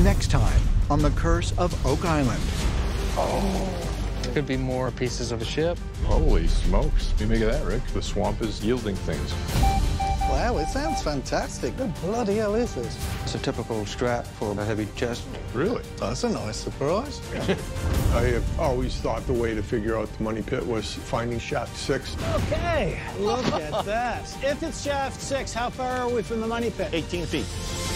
next time on The Curse of Oak Island. Oh. Could be more pieces of a ship. Holy smokes. What do you make of that, Rick? The swamp is yielding things. Wow, it sounds fantastic. What the bloody hell is this? It's a typical strap for a heavy chest. Really? That's a nice surprise. I have always thought the way to figure out the money pit was finding shaft 6. Okay, look at that. If it's shaft 6, how far are we from the money pit? 18 feet.